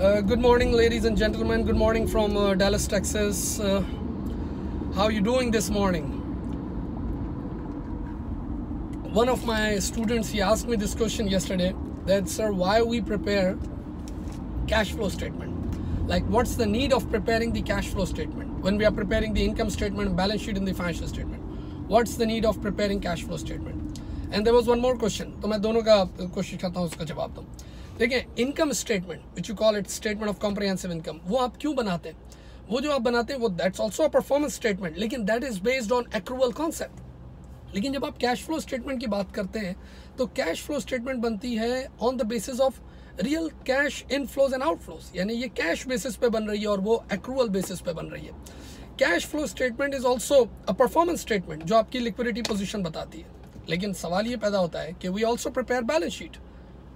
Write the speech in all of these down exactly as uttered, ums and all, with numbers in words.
Uh, good morning, ladies and gentlemen. Good morning from uh, Dallas, Texas. Uh, how are you doing this morning? One of my students, he asked me this question yesterday, that, sir, why we prepare cash flow statement? Like, what's the need of preparing the cash flow statement when we are preparing the income statement, balance sheet, and the financial statement? What's the need of preparing cash flow statement? And there was one more question. So I will try to answer both of them. Income statement, which you call it statement of comprehensive income, why do you make it? What you make, that's also a performance statement, but that is based on accrual concept. लेकिन जब आप cash flow statement की बात करते हैं तो cash flow statement बनती है on the basis of real cash inflows and outflows, यानी ये कैश बेसिस पे बन रही है और वो एक्रूअल बेसिस पे बन रही है. Cash flow statement is also a performance statement जो आपकी लिक्विडिटी पोजिशन बताती है. लेकिन सवाल ये पैदा होता है कि we also prepare balance sheet,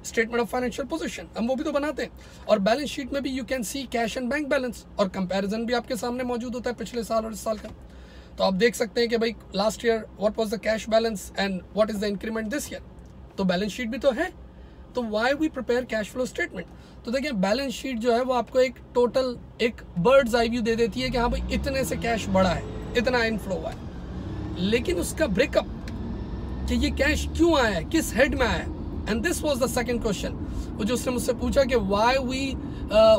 statement of financial position, हम वो भी तो बनाते हैं. और बैलेंस शीट में भी you can see cash and bank balance और कंपेरिजन भी आपके सामने मौजूद होता है पिछले साल और इस साल का. तो आप देख सकते हैं कि भाई last year what was the cash balance and what is the increment this year. तो बैलेंस शीट भी तो है, तो why we prepare cash flow statement. तो देखिए बैलेंस शीट जो है वो आपको एक टोटल, एक बर्ड्स आई व्यू दे देती है कि हाँ भाई इतने से कैश बढ़ा है, इतना इनफ्लो हुआ है. लेकिन उसका ब्रेकअप कि ये कैश क्यों आया है, किस हेड में आया है. And this was the second question वो जो उसने मुझसे पूछा कि why we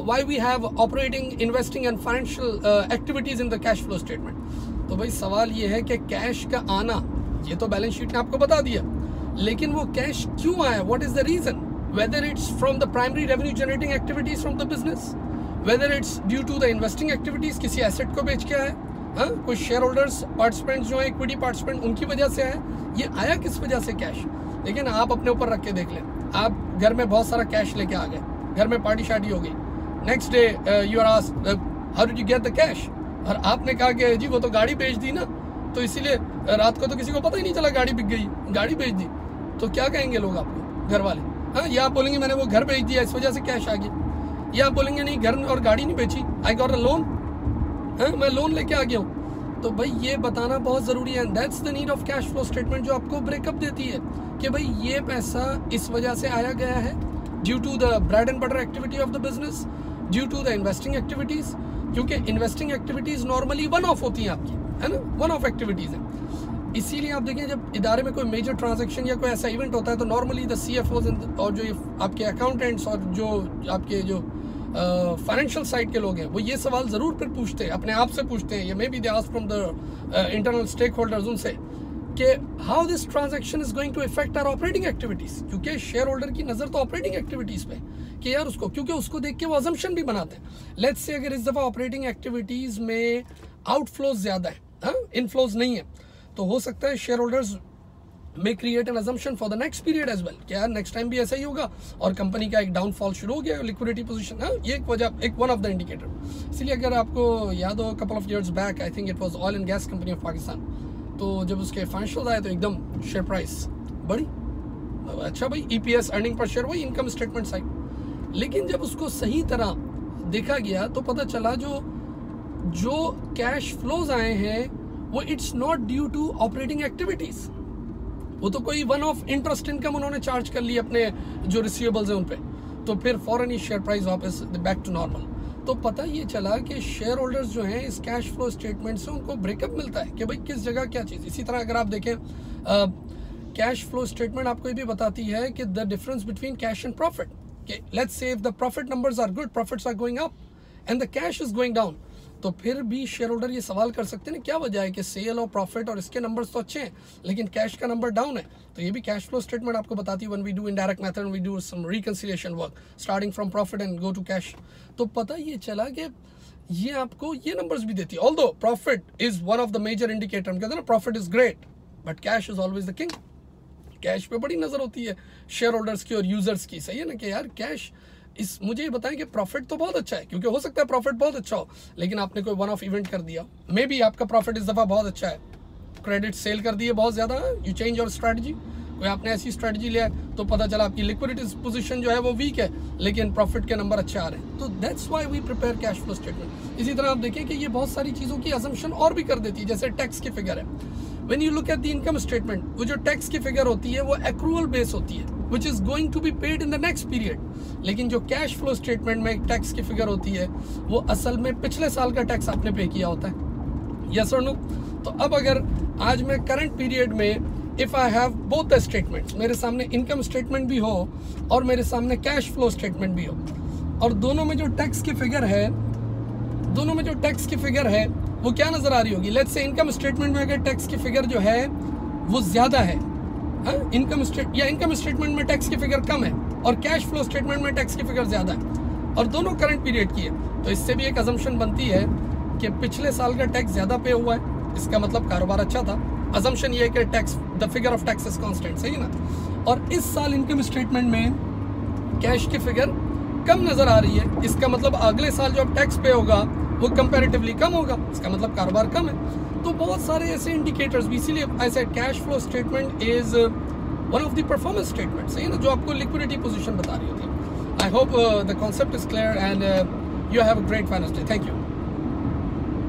why we have operating, investing and financial activities in the cash flow statement. तो भाई सवाल ये है कि कैश का आना ये तो बैलेंस शीट ने आपको बता दिया, लेकिन वो कैश क्यों आया, what is the reason, whether it's from the primary revenue generating activities from the business, whether it's due to the investing activities, किसी एसेट को बेच के आया है, कुछ शेयर होल्डर्स पार्टिसिपेंट्स जो हैं, इक्विटी पार्टिसिपेंट, उनकी वजह से आया. ये आया किस वजह से कैश. लेकिन आप अपने ऊपर रख के देख लें, आप घर में बहुत सारा कैश लेके आ गए, घर में पार्टी शार्टी हो गई, next day you are asked how did you get the cash, और आपने कहा कि जी वो तो गाड़ी बेच दी ना, तो इसीलिए रात को तो किसी को पता ही नहीं चला गाड़ी बिक गई, गाड़ी बेच दी. तो क्या कहेंगे लोग आपको, घर वाले? हाँ, या आप बोलेंगे मैंने वो घर बेच दिया, इस वजह से कैश आ गया. या आप बोलेंगे नहीं, घर और गाड़ी नहीं बेची, आई गॉट अ लोन, हाँ मैं लोन लेके आ गया हूँ. तो भाई ये बताना बहुत ज़रूरी है. And that's the need of cash flow statement जो आपको ब्रेकअप देती है कि भाई ये पैसा इस वजह से आया गया है, due to the bread and butter activity of the business, due to the investing activities, क्योंकि investing activities normally one off होती हैं आपकी, है ना, वन ऑफ एक्टिविटीज़ हैं. इसीलिए आप देखें जब इदारे में कोई मेजर ट्रांजैक्शन या कोई ऐसा इवेंट होता है तो normally the C F Os और जो आपके अकाउंटेंट्स और जो आपके जो फाइनेंशियल साइड के लोग हैं वो ये सवाल ज़रूर फिर पूछते हैं, अपने आप से पूछते हैं, ये may be they ask from the internal stake holders उनसे कि how this transaction is going to effect our operating activities. क्योंकि शेयर होल्डर की नज़र तो ऑपरेटिंग एक्टिविटीज़ पे कि यार उसको, क्योंकि उसको देख के वो अजम्पशन भी बनाते हैं. लेट्स से अगर इस दफ़ा ऑपरेटिंग एक्टिविटीज़ में आउटफ्लोज ज़्यादा है, हाँ इनफ्लोज नहीं है, तो हो सकता है share holders may create an assumption for the next period as well, क्या यार नेक्स्ट टाइम भी ऐसा ही होगा और कंपनी का एक डाउनफॉल शुरू हो गया, लिक्विडिटी पोजिशन, हाँ ये एक वजह, एक वन ऑफ द इंडिकेटर. इसलिए अगर आपको याद हो couple of years back, I think it was oil and gas company of Pakistan, तो जब उसके फाइनेंशियल आए तो एकदम शेयर प्राइस बढ़ी, अच्छा भाई ईपीएस, अर्निंग पर शेयर, वही इनकम स्टेटमेंट साइड. लेकिन जब उसको सही तरह देखा गया तो पता चला जो जो कैश फ्लोज आए हैं वो it's not due to operating activities, वो तो कोई वन ऑफ इंटरेस्ट इनकम उन्होंने चार्ज कर ली अपने जो रिसीवेबल्स हैं उन पर. तो फिर फ़ौरन ही शेयर प्राइस वापस बैक टू नॉर्मल. तो पता ये चला कि शेयर होल्डर्स जो हैं इस कैश फ्लो स्टेटमेंट से उनको ब्रेकअप मिलता है कि भाई किस जगह क्या चीज़. इसी तरह अगर आप देखें कैश फ्लो स्टेटमेंट आपको ये भी बताती है कि the difference between cash and profit, कि let's say if the profit numbers are good, profits are going up and the cash is going down, तो फिर भी शेयर होल्डर ये सवाल कर सकते हैं क्या वजह है कि सेल और प्रॉफिट और इसके नंबर्स तो अच्छे हैं लेकिन कैश का नंबर डाउन है. तो ये भी कैश फ्लो स्टेटमेंट आपको बताती है when we do indirect method, we do some reconciliation work starting from profit and go to cash. तो पता ये चला कि ये आपको ये नंबर्स भी देती है, although profit is one of the major indicator, हम कहते हैं ना profit is great but cash is always the king. Cash पे बड़ी नज़र होती है शेयर होल्डर्स की और यूजर्स की, सही है ना, कि यार कैश इस, मुझे ये बताएं कि प्रॉफिट तो बहुत अच्छा है, क्योंकि हो सकता है प्रॉफिट बहुत अच्छा हो लेकिन आपने कोई वन ऑफ इवेंट कर दिया, मे बी आपका प्रॉफिट इस दफ़ा बहुत अच्छा है, क्रेडिट सेल कर दिए बहुत ज़्यादा, यू चेंज योर स्ट्रैटेजी, कोई आपने ऐसी स्ट्रैटेजी लिया तो पता चला आपकी लिक्विडिटी पोजीशन जो है वो वीक है लेकिन प्रॉफिट के नंबर अच्छे आ रहे हैं. तो that's why we prepare cash flow statement. इसी तरह आप देखें कि ये बहुत सारी चीज़ों की अजम्पशन और भी कर देती है, जैसे टैक्स की फिगर है, when you look at the income statement, वो जो टैक्स की फिगर होती है वो एक्रूअल बेस होती है, which is going to be paid in the next period. लेकिन जो कैश फ्लो स्टेटमेंट में एक टैक्स की फिगर होती है वो असल में पिछले साल का टैक्स आपने पे किया होता है, यस और नो। तो अब अगर आज मैं करंट पीरियड में if I have both the statements, मेरे सामने इनकम स्टेटमेंट भी हो और मेरे सामने कैश फ्लो स्टेटमेंट भी हो, और दोनों में जो टैक्स की फिगर है दोनों में जो टैक्स की फिगर है वो क्या नज़र आ रही होगी। लेट्स से इनकम स्टेटमेंट में अगर टैक्स की फिगर जो है वो ज़्यादा है, इनकम स्टेट या इनकम स्टेटमेंट में टैक्स की फिगर कम है और कैश फ्लो स्टेटमेंट में टैक्स की फिगर ज़्यादा है और दोनों करंट पीरियड की है, तो इससे भी एक असम्पशन बनती है कि पिछले साल का टैक्स ज़्यादा पे हुआ है, इसका मतलब कारोबार अच्छा था। असम्पशन ये है कि tax the figure of tax is constant, सही ना। और इस साल इनकम स्टेटमेंट में कैश की फिगर कम नज़र आ रही है, इसका मतलब अगले साल जो अब टैक्स पे होगा वो कंपैरेटिवली कम होगा, इसका मतलब कारोबार कम है। तो बहुत सारे ऐसे इंडिकेटर्स भी, इसीलिए ऐसे cash flow statement is one of the performance statements, है ना, जो आपको लिक्विडिटी पोजीशन बता रही होती है। I hope the concept is Claire, and you have a great Finance Day. Thank you.